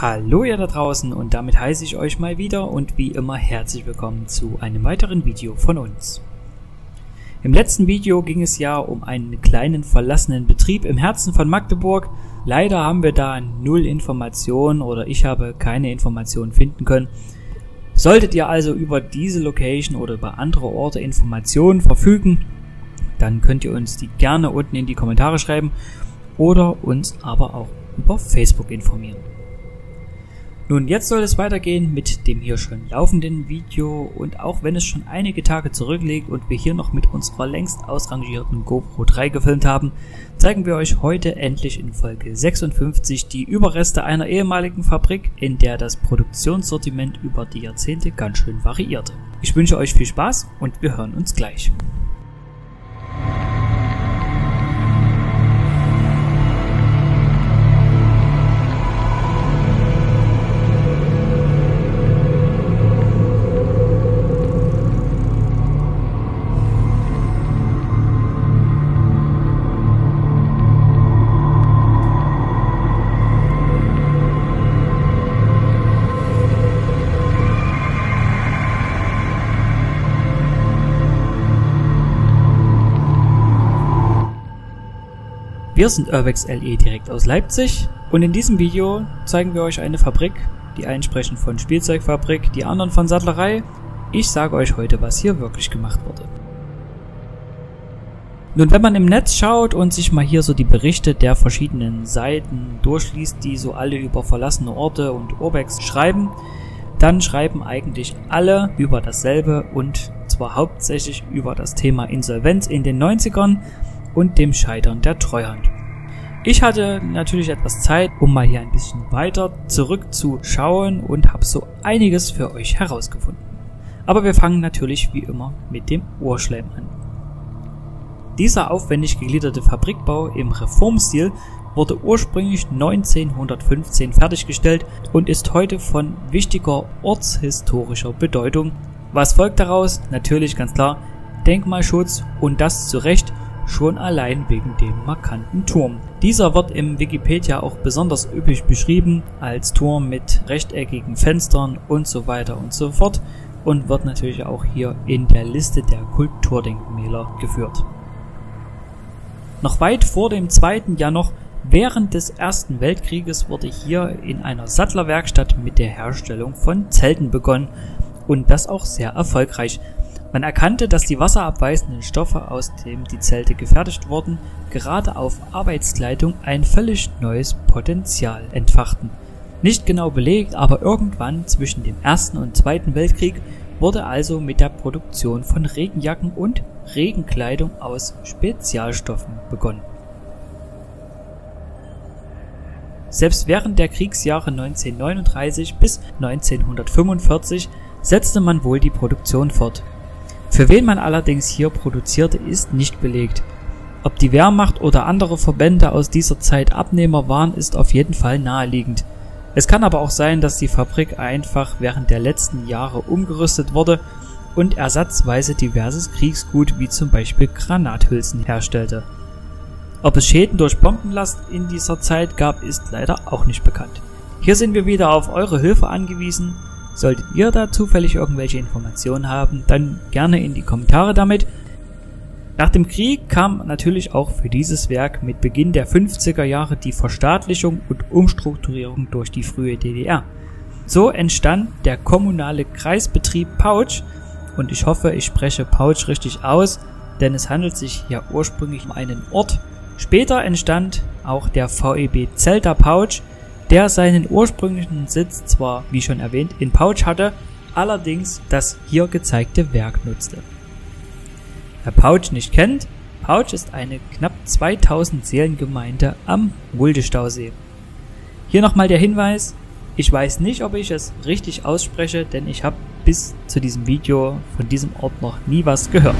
Hallo ihr da draußen und damit heiße ich euch mal wieder und wie immer herzlich willkommen zu einem weiteren Video von uns. Im letzten Video ging es ja um einen kleinen verlassenen Betrieb im Herzen von Magdeburg. Leider haben wir da null Informationen oder ich habe keine Informationen finden können. Solltet ihr also über diese Location oder über andere Orte Informationen verfügen, dann könnt ihr uns die gerne unten in die Kommentare schreiben oder uns aber auch über Facebook informieren. Nun, jetzt soll es weitergehen mit dem hier schon laufenden Video und auch wenn es schon einige Tage zurückliegt und wir hier noch mit unserer längst ausrangierten GoPro 3 gefilmt haben, zeigen wir euch heute endlich in Folge 56 die Überreste einer ehemaligen Fabrik, in der das Produktionssortiment über die Jahrzehnte ganz schön variierte. Ich wünsche euch viel Spaß und wir hören uns gleich. Wir sind Urbex LE direkt aus Leipzig und in diesem Video zeigen wir euch eine Fabrik, die einen sprechen von Spielzeugfabrik, die anderen von Sattlerei. Ich sage euch heute, was hier wirklich gemacht wurde. Nun, wenn man im Netz schaut und sich mal hier so die Berichte der verschiedenen Seiten durchliest, die so alle über verlassene Orte und Urbex schreiben, dann schreiben eigentlich alle über dasselbe und zwar hauptsächlich über das Thema Insolvenz in den 90ern. Und dem Scheitern der Treuhand. Ich hatte natürlich etwas Zeit, um mal hier ein bisschen weiter zurückzuschauen und habe so einiges für euch herausgefunden. Aber wir fangen natürlich wie immer mit dem Urschleim an. Dieser aufwendig gegliederte Fabrikbau im Reformstil wurde ursprünglich 1915 fertiggestellt und ist heute von wichtiger ortshistorischer Bedeutung. Was folgt daraus? Natürlich ganz klar Denkmalschutz und das zu Recht. Schon allein wegen dem markanten Turm. Dieser wird im Wikipedia auch besonders üppig beschrieben als Turm mit rechteckigen Fenstern und so weiter und so fort und wird natürlich auch hier in der Liste der Kulturdenkmäler geführt. Noch weit vor dem Zweiten, ja noch während des Ersten Weltkrieges wurde hier in einer Sattlerwerkstatt mit der Herstellung von Zelten begonnen und das auch sehr erfolgreich. Man erkannte, dass die wasserabweisenden Stoffe, aus denen die Zelte gefertigt wurden, gerade auf Arbeitskleidung ein völlig neues Potenzial entfachten. Nicht genau belegt, aber irgendwann zwischen dem Ersten und Zweiten Weltkrieg wurde also mit der Produktion von Regenjacken und Regenkleidung aus Spezialstoffen begonnen. Selbst während der Kriegsjahre 1939 bis 1945 setzte man wohl die Produktion fort. Für wen man allerdings hier produzierte, ist nicht belegt. Ob die Wehrmacht oder andere Verbände aus dieser Zeit Abnehmer waren, ist auf jeden Fall naheliegend. Es kann aber auch sein, dass die Fabrik einfach während der letzten Jahre umgerüstet wurde und ersatzweise diverses Kriegsgut wie zum Beispiel Granathülsen herstellte. Ob es Schäden durch Bombenlast in dieser Zeit gab, ist leider auch nicht bekannt. Hier sind wir wieder auf eure Hilfe angewiesen. Solltet ihr da zufällig irgendwelche Informationen haben, dann gerne in die Kommentare damit. Nach dem Krieg kam natürlich auch für dieses Werk mit Beginn der 50er Jahre die Verstaatlichung und Umstrukturierung durch die frühe DDR. So entstand der kommunale Kreisbetrieb Pouch und ich hoffe, ich spreche Pouch richtig aus, denn es handelt sich ja ursprünglich um einen Ort. Später entstand auch der VEB Zelter Pouch, der seinen ursprünglichen Sitz zwar, wie schon erwähnt, in Pouch hatte, allerdings das hier gezeigte Werk nutzte. Wer Pouch nicht kennt, Pouch ist eine knapp 2000 Seelengemeinde am Muldestausee. Hier nochmal der Hinweis, ich weiß nicht, ob ich es richtig ausspreche, denn ich habe bis zu diesem Video von diesem Ort noch nie was gehört.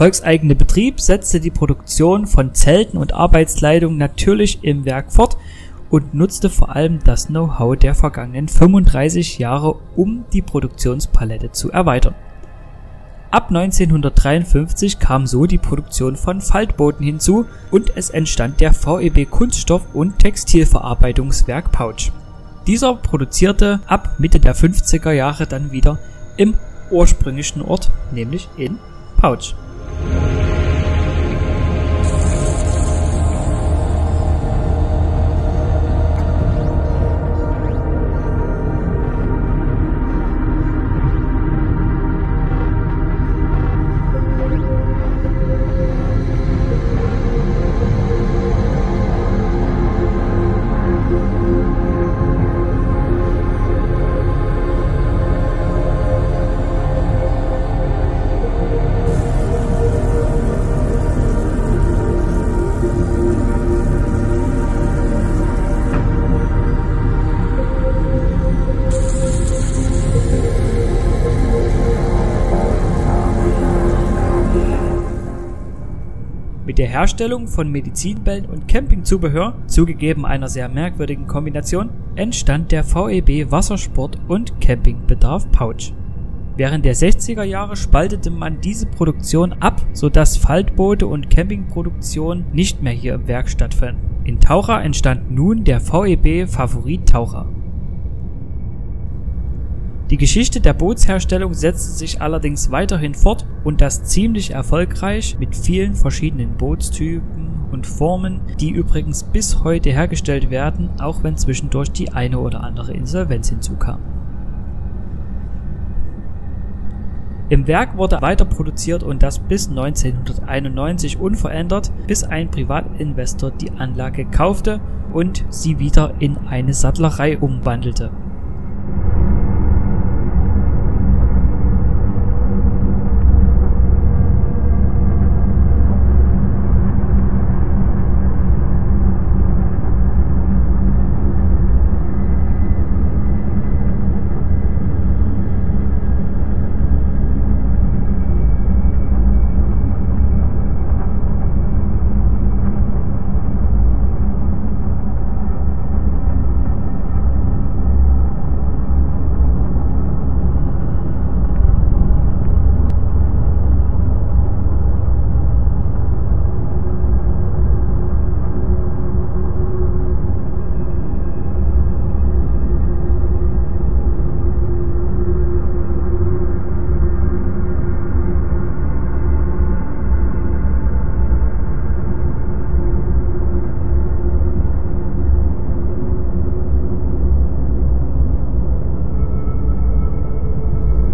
erfolgseigene Betrieb setzte die Produktion von Zelten und Arbeitskleidung natürlich im Werk fort und nutzte vor allem das Know-how der vergangenen 35 Jahre, um die Produktionspalette zu erweitern. Ab 1953 kam so die Produktion von Faltbooten hinzu und es entstand der VEB Kunststoff- und Textilverarbeitungswerk Pouch. Dieser produzierte ab Mitte der 50er Jahre dann wieder im ursprünglichen Ort, nämlich in Pouch. Mit der Herstellung von Medizinbällen und Campingzubehör, zugegeben einer sehr merkwürdigen Kombination, entstand der VEB Wassersport und Campingbedarf Pouch. Während der 60er Jahre spaltete man diese Produktion ab, sodass Faltboote und Campingproduktion nicht mehr hier im Werk stattfanden. In Taucha entstand nun der VEB Favorit Taucher. Die Geschichte der Bootsherstellung setzte sich allerdings weiterhin fort und das ziemlich erfolgreich mit vielen verschiedenen Bootstypen und Formen, die übrigens bis heute hergestellt werden, auch wenn zwischendurch die eine oder andere Insolvenz hinzukam. Im Werk wurde weiter produziert und das bis 1991 unverändert, bis ein Privatinvestor die Anlage kaufte und sie wieder in eine Sattlerei umwandelte.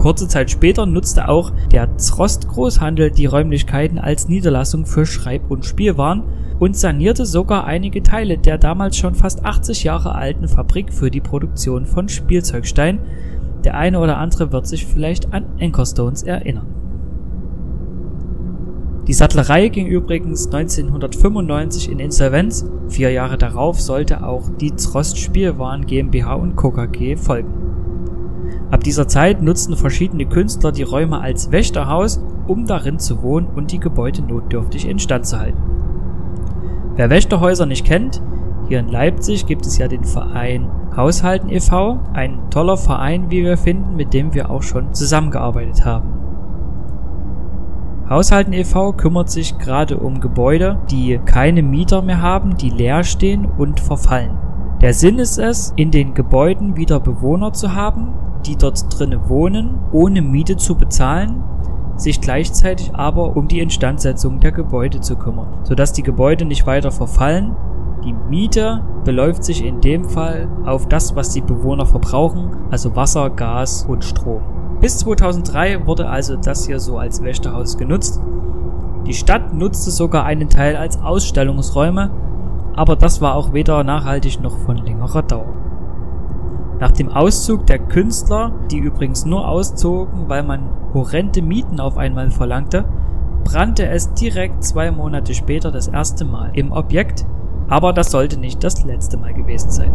Kurze Zeit später nutzte auch der Zrost-Großhandel die Räumlichkeiten als Niederlassung für Schreib- und Spielwaren und sanierte sogar einige Teile der damals schon fast 80 Jahre alten Fabrik für die Produktion von Spielzeugsteinen. Der eine oder andere wird sich vielleicht an Anchorstones erinnern. Die Sattlerei ging übrigens 1995 in Insolvenz. 4 Jahre darauf sollte auch die Zrost-Spielwaren GmbH und Co. KG folgen. Ab dieser Zeit nutzten verschiedene Künstler die Räume als Wächterhaus, um darin zu wohnen und die Gebäude notdürftig instand zu halten. Wer Wächterhäuser nicht kennt, hier in Leipzig gibt es ja den Verein Haushalten e.V., ein toller Verein, wie wir finden, mit dem wir auch schon zusammengearbeitet haben. Haushalten e.V. kümmert sich gerade um Gebäude, die keine Mieter mehr haben, die leer stehen und verfallen. Der Sinn ist es, in den Gebäuden wieder Bewohner zu haben, die dort drinnen wohnen, ohne Miete zu bezahlen, sich gleichzeitig aber um die Instandsetzung der Gebäude zu kümmern, sodass die Gebäude nicht weiter verfallen. Die Miete beläuft sich in dem Fall auf das, was die Bewohner verbrauchen, also Wasser, Gas und Strom. Bis 2003 wurde also das hier so als Wächterhaus genutzt. Die Stadt nutzte sogar einen Teil als Ausstellungsräume, aber das war auch weder nachhaltig noch von längerer Dauer. Nach dem Auszug der Künstler, die übrigens nur auszogen, weil man horrende Mieten auf einmal verlangte, brannte es direkt 2 Monate später das erste Mal im Objekt, aber das sollte nicht das letzte Mal gewesen sein.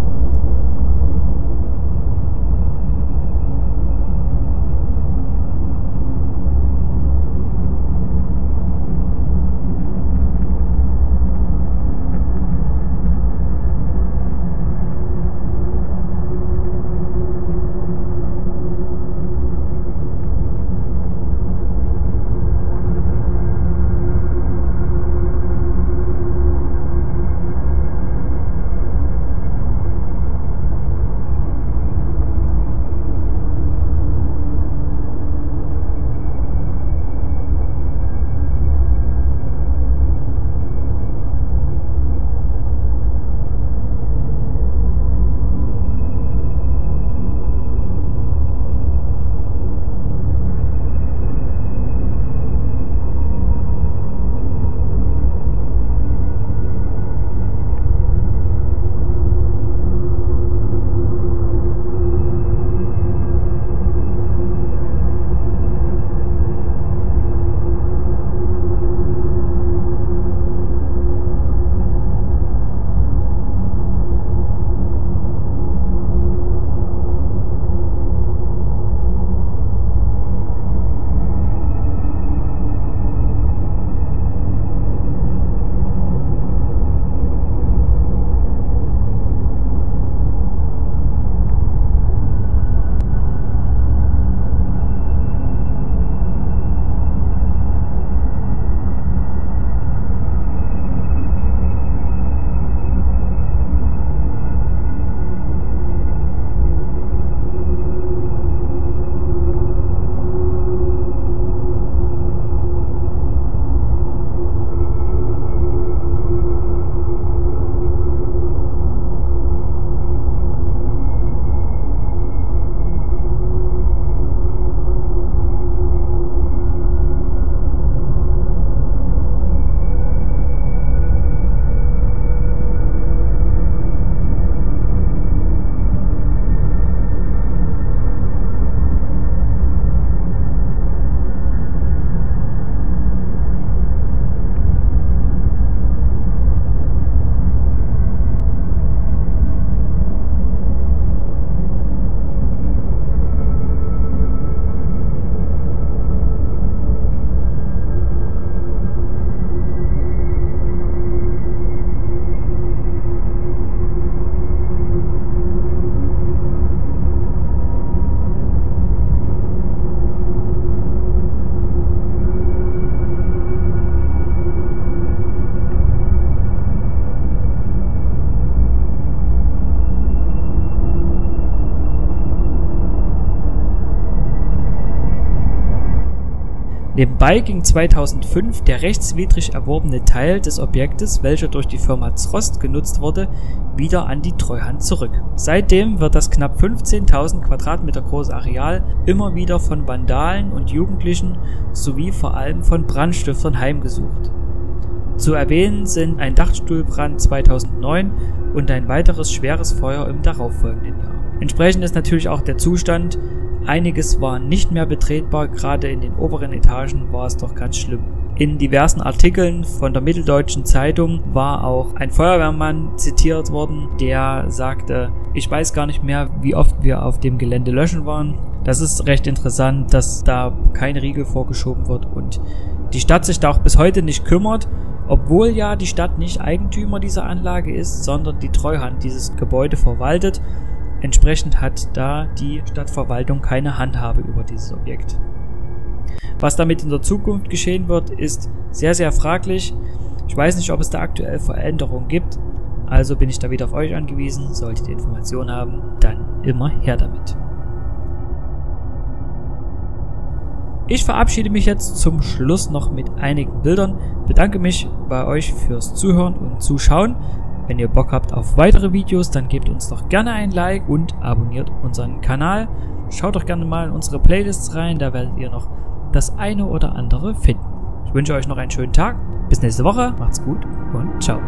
Nebenbei ging 2005 der rechtswidrig erworbene Teil des Objektes, welcher durch die Firma Zrost genutzt wurde, wieder an die Treuhand zurück. Seitdem wird das knapp 15.000 Quadratmeter große Areal immer wieder von Vandalen und Jugendlichen sowie vor allem von Brandstiftern heimgesucht. Zu erwähnen sind ein Dachstuhlbrand 2009 und ein weiteres schweres Feuer im darauffolgenden Jahr. Entsprechend ist natürlich auch der Zustand. Einiges war nicht mehr betretbar, gerade in den oberen Etagen war es doch ganz schlimm. In diversen Artikeln von der Mitteldeutschen Zeitung war auch ein Feuerwehrmann zitiert worden, der sagte, ich weiß gar nicht mehr, wie oft wir auf dem Gelände löschen waren. Das ist recht interessant, dass da kein Riegel vorgeschoben wird und die Stadt sich da auch bis heute nicht kümmert, obwohl ja die Stadt nicht Eigentümer dieser Anlage ist, sondern die Treuhand dieses Gebäude verwaltet. Entsprechend hat da die Stadtverwaltung keine Handhabe über dieses Objekt. Was damit in der Zukunft geschehen wird, ist sehr, sehr fraglich. Ich weiß nicht, ob es da aktuell Veränderungen gibt, also bin ich da wieder auf euch angewiesen. Solltet ihr Informationen haben, dann immer her damit. Ich verabschiede mich jetzt zum Schluss noch mit einigen Bildern, bedanke mich bei euch fürs Zuhören und Zuschauen. Wenn ihr Bock habt auf weitere Videos, dann gebt uns doch gerne ein Like und abonniert unseren Kanal. Schaut doch gerne mal in unsere Playlists rein, da werdet ihr noch das eine oder andere finden. Ich wünsche euch noch einen schönen Tag, bis nächste Woche, macht's gut und ciao.